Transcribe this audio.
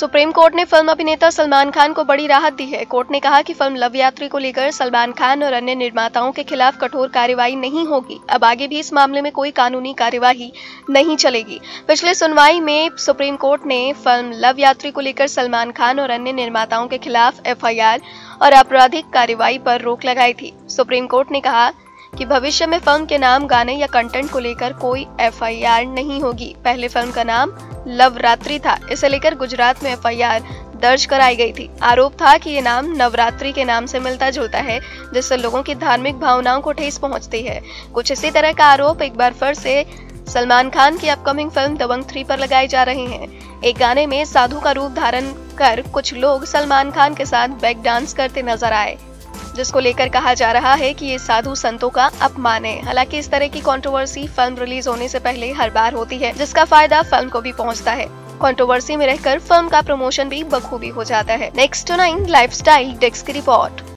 Supreme court ने film अभिनेता सलमान खान को बड़ी राहत दी है। कोर्ट ने कहा कि फिल्म लव यात्री को लेकर सलमान खान और अन्य निर्माताओं के खिलाफ कठोर कार्रवाई नहीं होगी। अब आगे भी इस मामले में कोई कानूनी कार्यवाही नहीं चलेगी। पिछले सुनवाई में सुप्रीम कोर्ट ने फिल्म लव यात्री को लेकर सलमान खान और अन्य निर्माताओं के खिलाफ FIR और आपराधिक कार्रवाई पर रोक लगाई थी। सुप्रीम कोर्ट ने कहा कि भविष्य में फिल्म के नाम, गाने या कंटेंट को लेकर कोई FIR नहीं होगी। पहले फिल्म का नाम लव रात्रि था, इसे लेकर गुजरात में FIR दर्ज कराई गई थी। आरोप था कि ये नाम नवरात्रि के नाम से मिलता जुलता है, जिससे लोगों की धार्मिक भावनाओं को ठेस पहुंचती है। कुछ इसी तरह का आरोप एक बार फिर से सलमान खान की अपकमिंग फिल्म दबंग 3 पर लगाए जा रहे हैं। एक गाने में साधु का रूप धारण कर कुछ लोग सलमान खान के साथ बैक डांस करते नजर आए, जिसको लेकर कहा जा रहा है कि ये साधु संतों का अपमान है। हालांकि इस तरह की कंट्रोवर्सी फिल्म रिलीज होने से पहले हर बार होती है, जिसका फायदा फिल्म को भी पहुंचता है। कंट्रोवर्सी में रहकर फिल्म का प्रमोशन भी बखूबी हो जाता है। नेक्स्ट 9 लाइफस्टाइल डेस्क की रिपोर्ट।